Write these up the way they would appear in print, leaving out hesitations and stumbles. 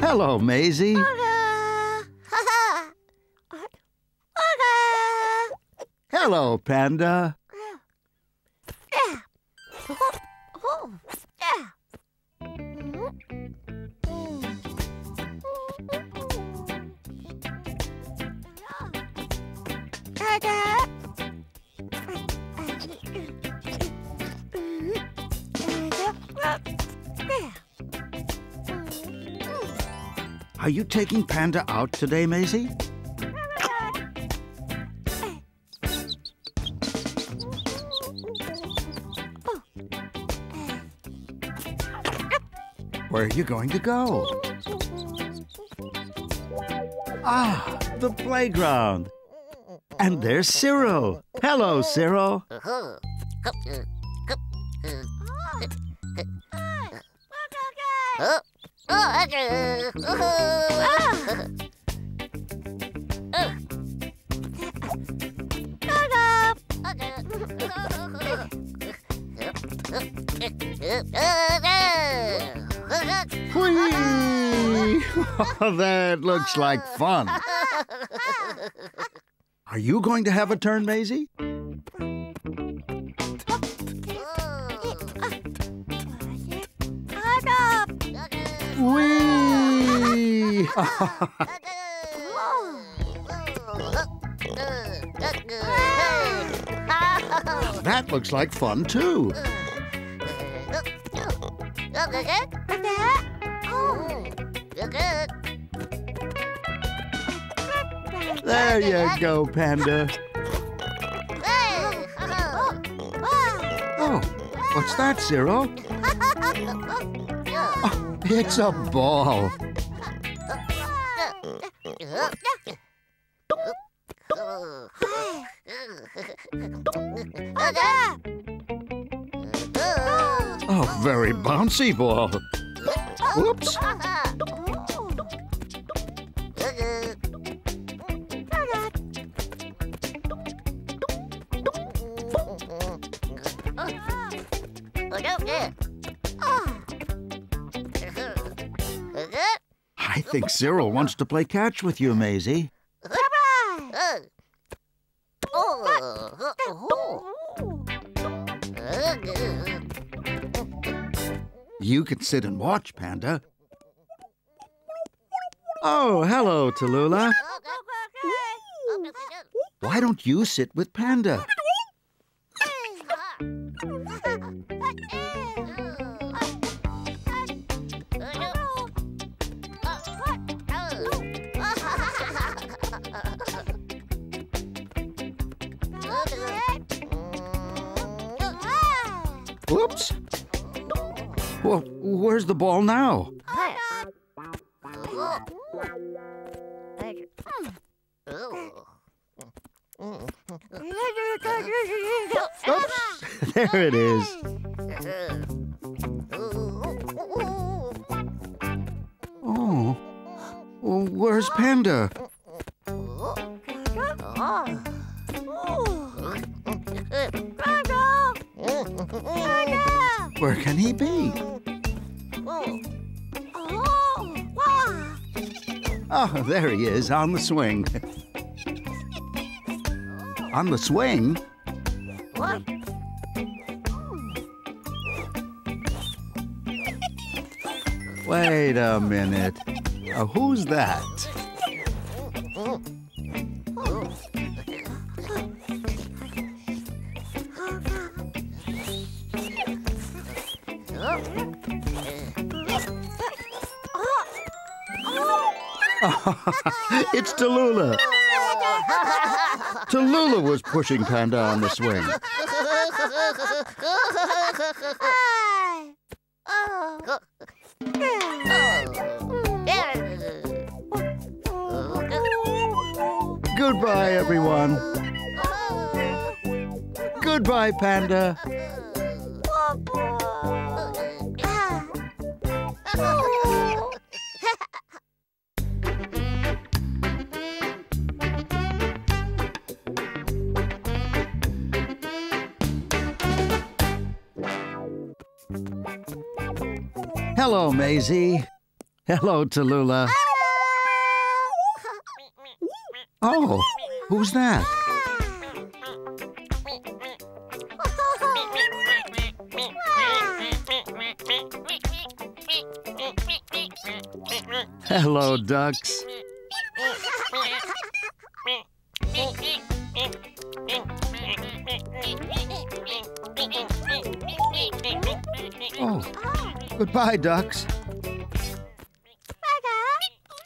Hello, Maisy. Hello, Panda. Are you taking Panda out today, Maisy? Where are you going to go? Ah, the playground. And there's Cyril. Hello, Cyril. That looks like fun. Are you going to have a turn, Maisy? Whee! That looks like fun, too. There you go, Panda. Oh, what's that, Cyril? Oh, it's a ball. Oh, very bouncy ball. Whoops. I think Cyril wants to play catch with you, Maisy. You can sit and watch, Panda. Oh, hello, Tallulah. Why don't you sit with Panda? Whoops! Well, where's the ball now? Oops! There it is. Oh, well, where's Panda? Where can he be? Oh, there he is, on the swing. On the swing? What? Wait a minute. Who's that? It's Tallulah. Tallulah was pushing Panda on the swing. Goodbye, everyone. Goodbye, Panda. Hello, Maisy. Hello, Tallulah. Oh, who's that? Hello, ducks. Oh, goodbye, ducks.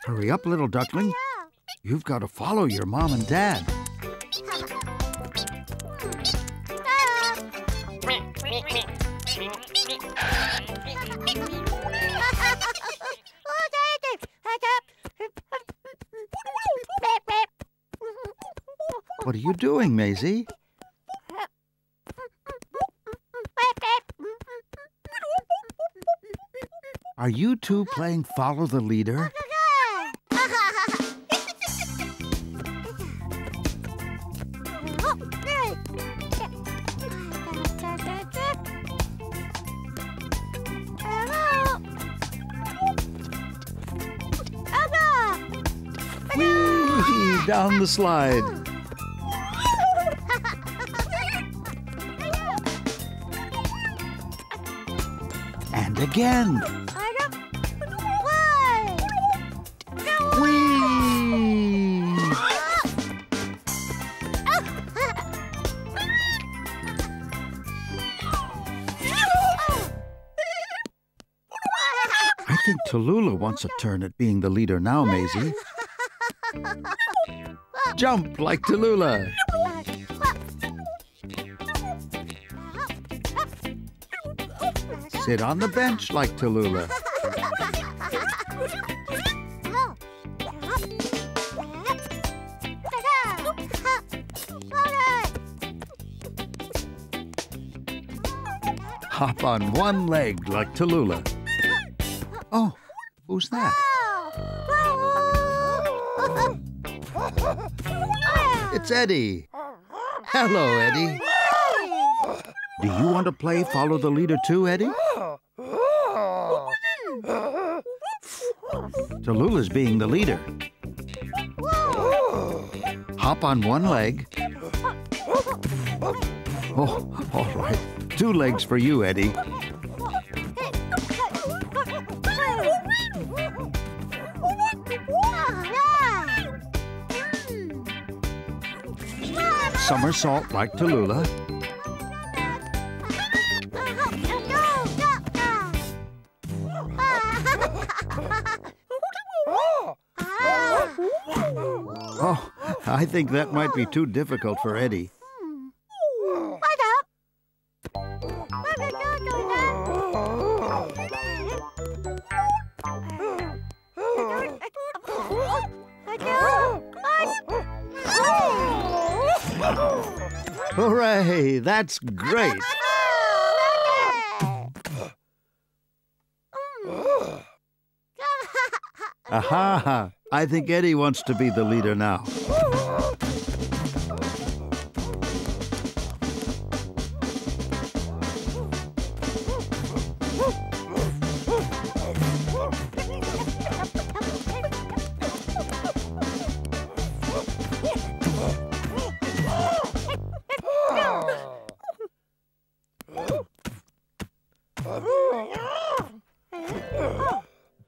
Hurry up, little duckling. You've got to follow your mom and dad. What are you doing, Maisy? Are you two playing follow the leader? Whee! Down the slide. And again. I think Tallulah wants a turn at being the leader now, Maisy. Jump like Tallulah. Sit on the bench like Tallulah. Hop on one leg like Tallulah. Oh, who's that? It's Eddie. Hello, Eddie. Do you want to play follow the leader too, Eddie? Tallulah's being the leader. Hop on one leg. Oh, all right. Two legs for you, Eddie. Somersault like Tallulah. Oh, I think that might be too difficult for Eddie. Hooray! That's great! Aha! I think Eddie wants to be the leader now.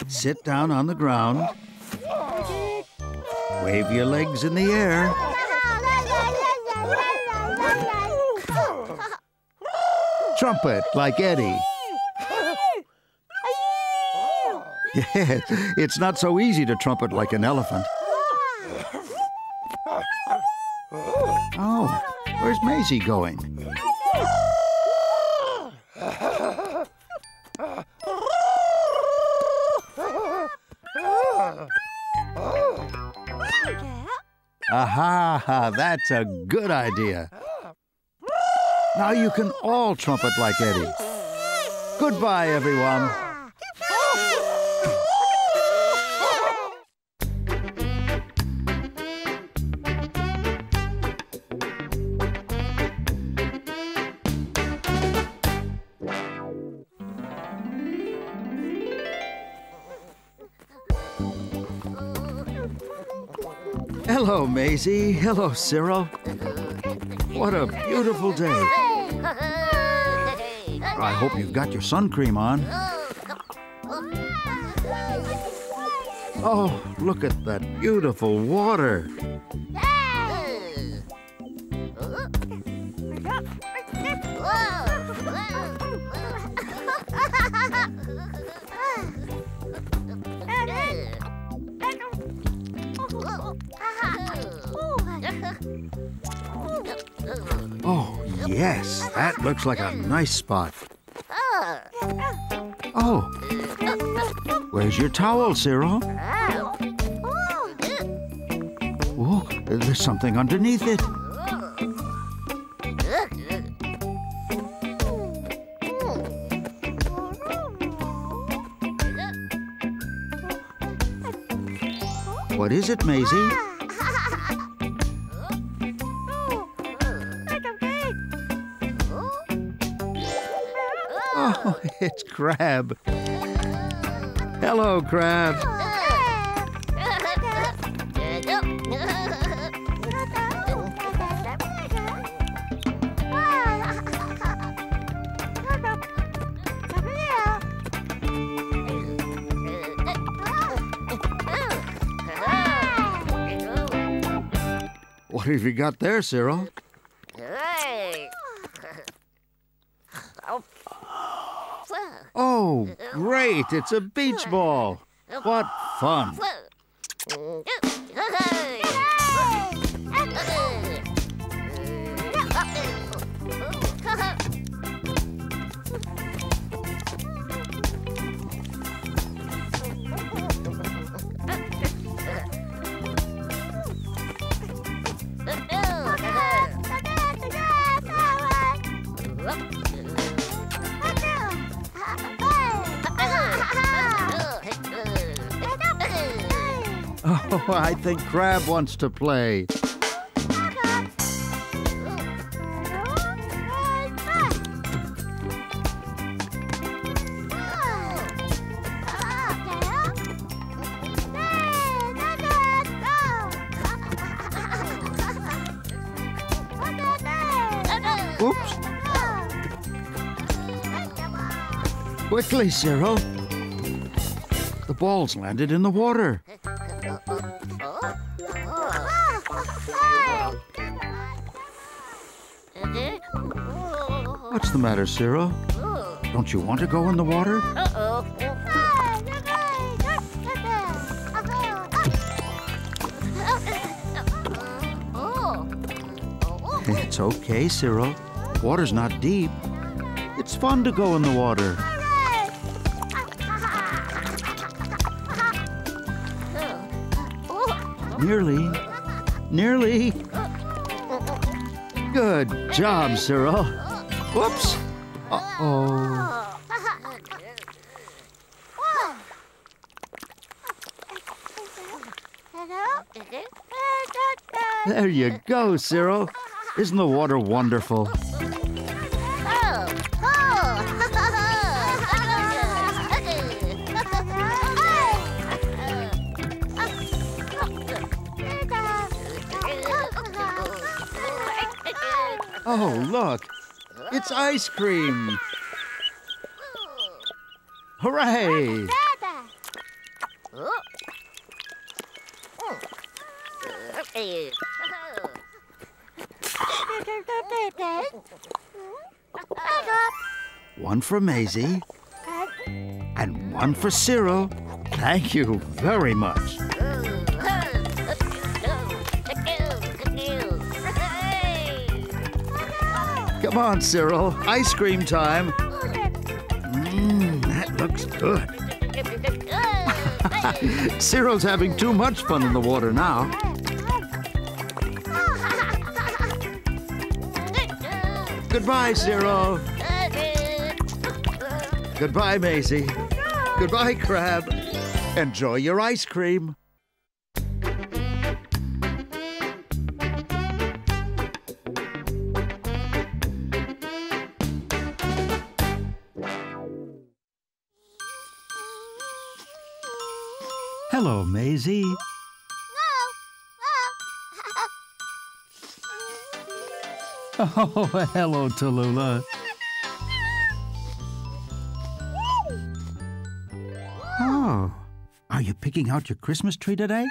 Sit down on the ground. Wave your legs in the air. Trumpet like Eddie. Yeah, it's not so easy to trumpet like an elephant. Oh, where's Maisy going? Aha, that's a good idea. Now you can all trumpet like Eddie. Goodbye, everyone. Hello, Maisy. Hello, Cyril. What a beautiful day. I hope you've got your sun cream on. Oh, look at that beautiful water. Oh, yes, that looks like a nice spot. Oh, where's your towel, Cyril? Oh, there's something underneath it. What is it, Maisy? Oh, it's Crab. Hello, Crab. What have you got there, Cyril? Oh, great! It's a beach ball. What fun! Oh, I think Crab wants to play. Oops. Quickly, Cyril. The ball's landed in the water. What's the matter, Cyril? Don't you want to go in the water? Uh-oh. It's okay, Cyril. Water's not deep. It's fun to go in the water. Nearly. Nearly. Good job, Cyril. Whoops. Uh-oh. There you go, Cyril. Isn't the water wonderful? Oh, look, it's ice cream. Hooray! One for Maisy and one for Cyril. Thank you very much. Come on, Cyril. Ice cream time. That looks good. Cyril's having too much fun in the water now. Goodbye, Cyril. Goodbye, Maisy. Goodbye, Crab. Enjoy your ice cream. Hello, Maisy. Whoa, whoa. Oh, hello, Tallulah. Oh, are you picking out your Christmas tree today?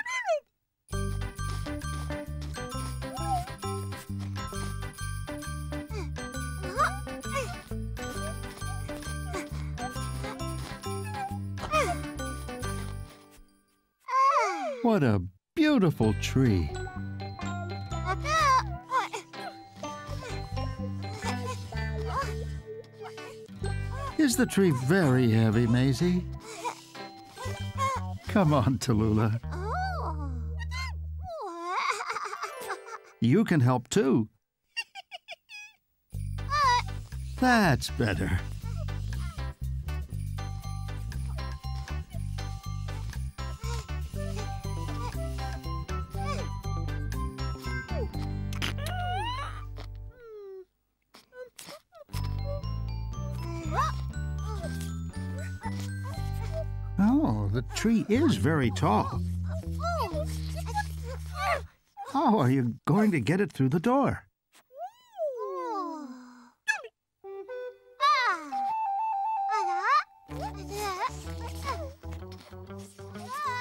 What a beautiful tree. Is the tree very heavy, Maisy? Come on, Tallulah. Oh. You can help too. That's better. The tree is very tall. How are you going to get it through the door?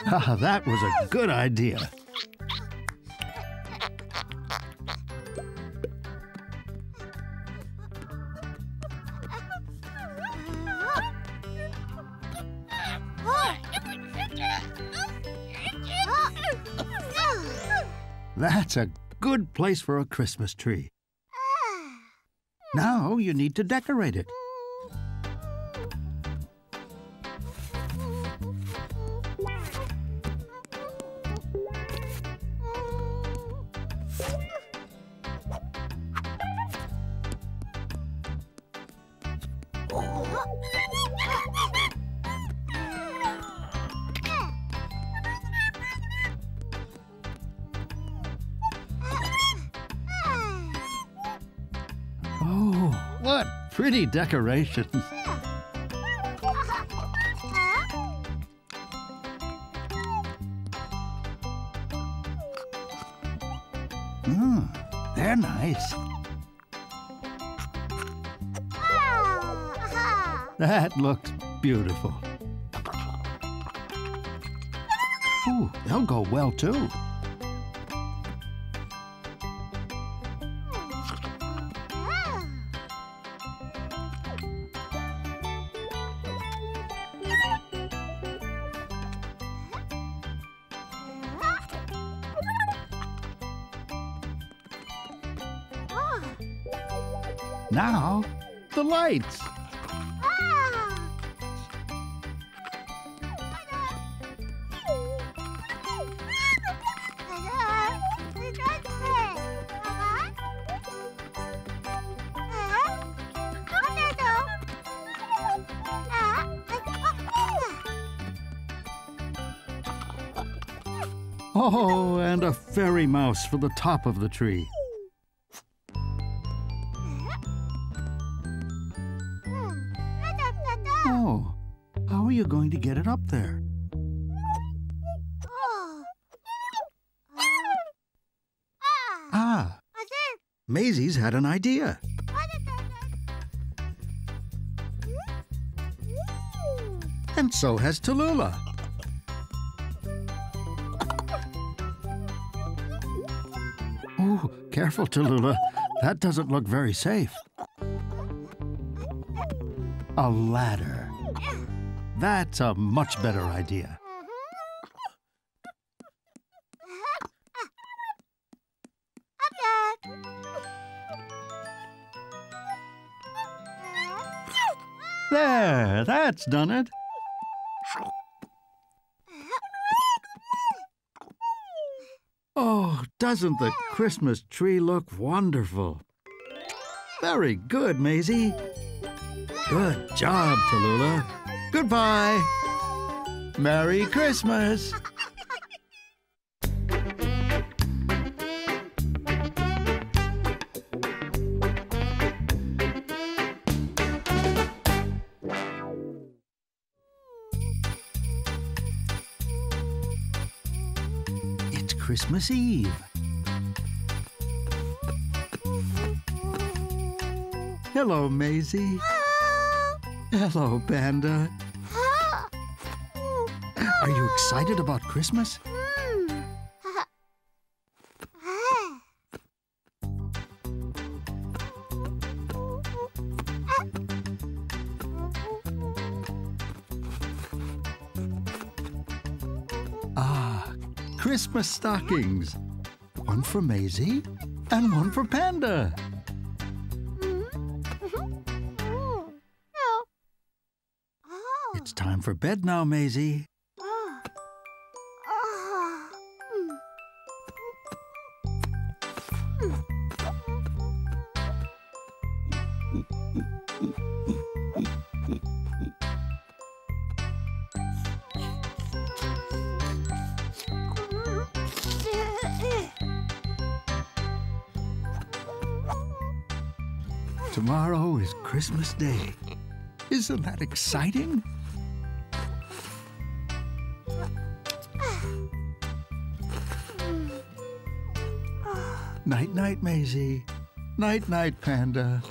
Ah, that was a good idea. That's a good place for a Christmas tree. Now you need to decorate it. What pretty decorations! They're nice. That looks beautiful. Ooh, they'll go well too. Now, the lights. Oh, and a fairy mouse for the top of the tree. You're going to get it up there. Ah, Maisy's had an idea. And so has Tallulah. Oh, careful, Tallulah. That doesn't look very safe. A ladder. That's a much better idea. There, that's done it. Oh, doesn't the Christmas tree look wonderful? Very good, Maisy. Good job, Tallulah. Goodbye. Merry Christmas. It's Christmas Eve. Hello, Maisy. Hello, Panda. Are you excited about Christmas? Christmas stockings. One for Maisy and one for Panda. It's time for bed now, Maisy. Tomorrow is Christmas Day. Isn't that exciting? Night-night, Maisy. Night-night, Panda.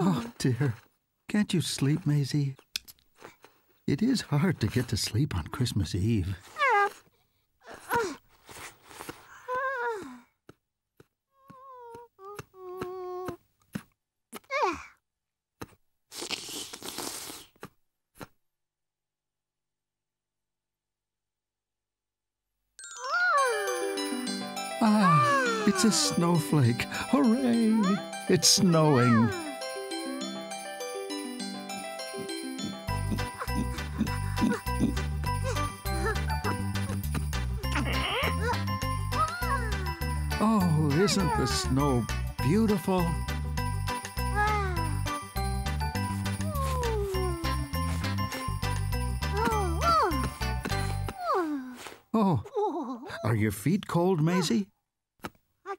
Oh, dear. Can't you sleep, Maisy? It is hard to get to sleep on Christmas Eve. Ah, it's a snowflake. Hooray! It's snowing. Oh, isn't the snow beautiful? Oh, are your feet cold, Maisy?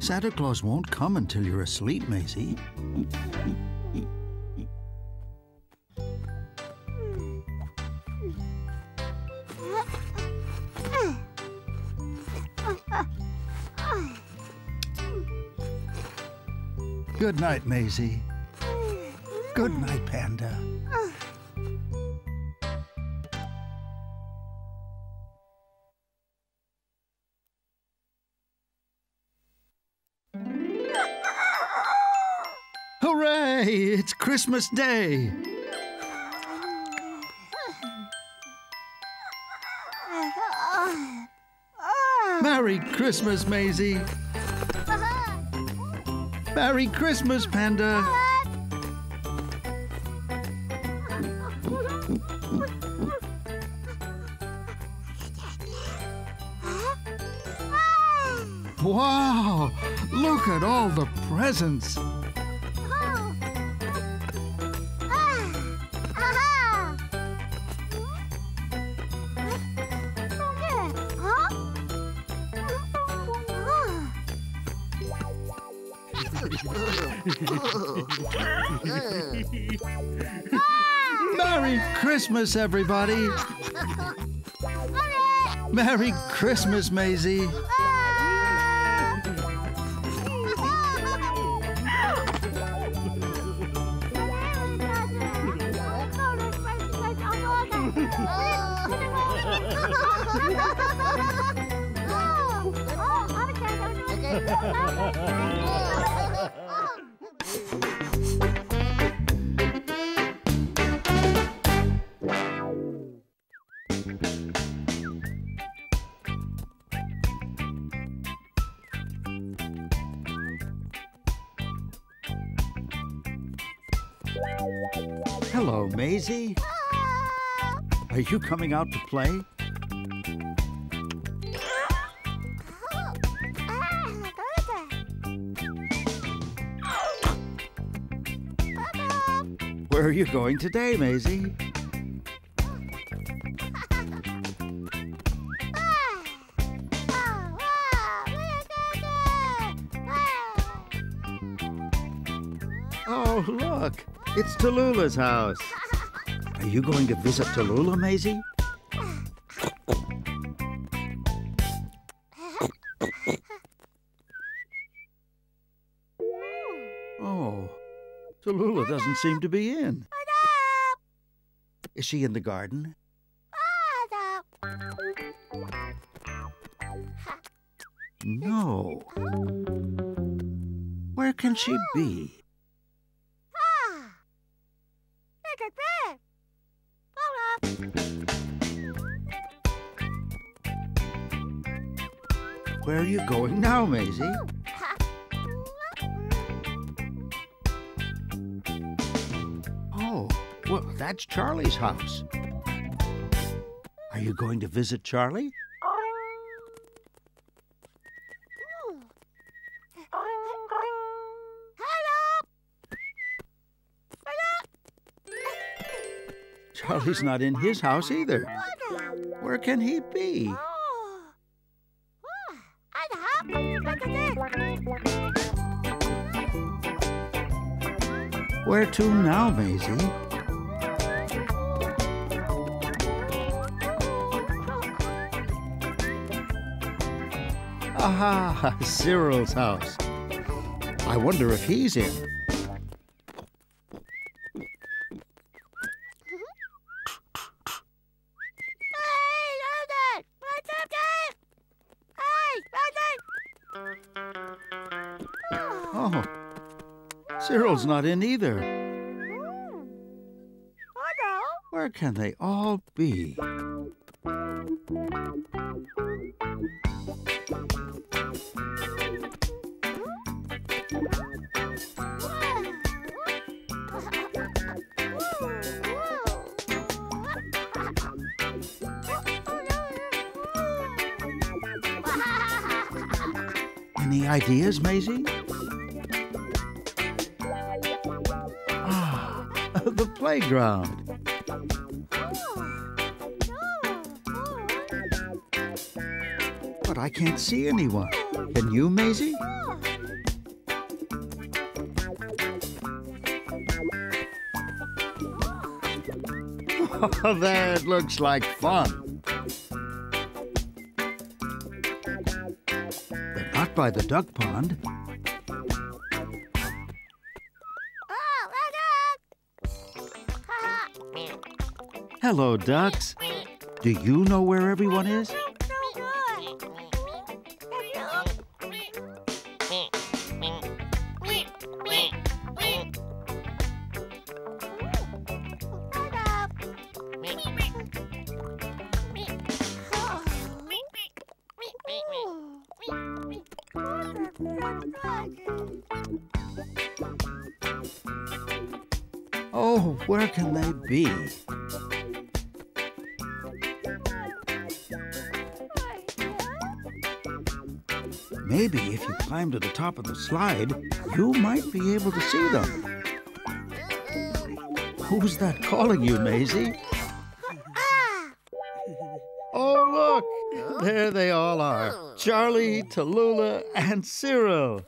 Santa Claus won't come until you're asleep, Maisy. Good night, Maisy. Good night, Panda. Hooray! It's Christmas Day! Merry Christmas, Maisy! Merry Christmas, Panda! Wow! Look at all the presents! Merry Christmas, everybody! Merry Christmas, Maisy! Hello, Maisy. Are you coming out to play? Where are you going today, Maisy? Oh, look! It's Tallulah's house. Are you going to visit Tallulah, Maisy? Oh, Tallulah doesn't seem to be in. Is she in the garden? No. Where can she be? Where are you going now, Maisy? Oh, well, that's Charlie's house. Are you going to visit Charlie? Charlie's not in his house either. Where can he be? Where to now, Maisy? Aha, Cyril's house. I wonder if he's in. Oh, Cyril's not in either. Where can they all be? Any ideas, Maisy? Ah, the playground. But I can't see anyone. Can you, Maisy? Oh, that looks like fun. They're not by the duck pond. Hello, ducks. Do you know where everyone is? Oh, where can they be? Maybe if you climb to the top of the slide, you might be able to see them. Who's that calling you, Maisy? Oh, look! There they all are. Charlie, Tallulah, and Cyril.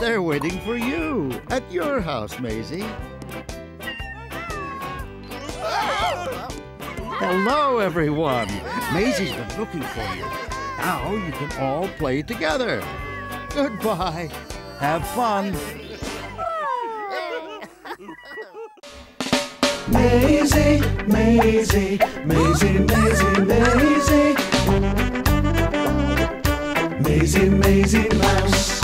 They're waiting for you at your house, Maisy. Hello, everyone. Maisy's been looking for you. Now you can all play together. Goodbye. Have fun. Maisy, Maisy, Maisy, Maisy, Maisy. Maisy, Maisy Mouse.